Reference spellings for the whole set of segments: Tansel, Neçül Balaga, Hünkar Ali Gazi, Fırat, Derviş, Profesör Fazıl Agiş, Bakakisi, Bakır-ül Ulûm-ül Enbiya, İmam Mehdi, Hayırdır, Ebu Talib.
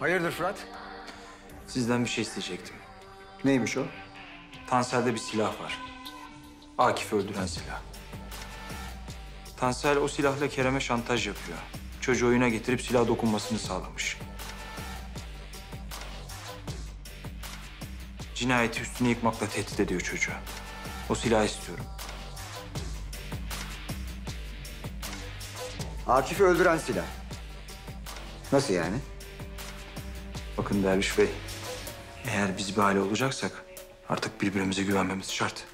Hayırdır Fırat? Sizden bir şey isteyecektim. Neymiş o? Tansel'de bir silah var. Akif'i öldüren silah. Tansel o silahla Kerem'e şantaj yapıyor. Çocuğu oyuna getirip silah dokunmasını sağlamış. Cinayeti üstüne yıkmakla tehdit ediyor çocuğu. O silahı istiyorum. Akif'i öldüren silah. Nasıl yani? Bakın Derviş Bey, eğer biz bir aile olacaksak artık birbirimize güvenmemiz şart.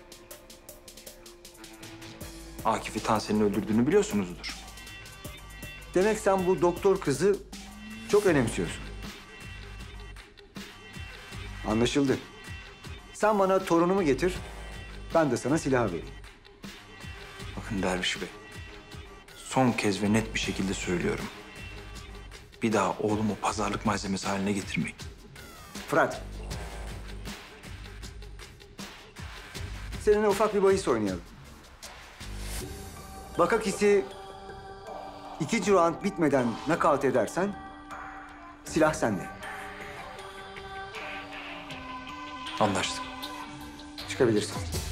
Akif'i Tansel'in öldürdüğünü biliyorsunuzdur. Demek sen bu doktor kızı çok önemsiyorsun. Anlaşıldı. Sen bana torunumu getir, ben de sana silahı vereyim. Bakın Derviş Bey, son kez ve net bir şekilde söylüyorum. Bir daha oğlumu pazarlık malzemesi haline getirmeyin. Fırat. Seninle ufak bir bahis oynayalım. Bakakisi 2. round bitmeden nakavt edersen silah sende. Anlaştık. Çıkabilirsin.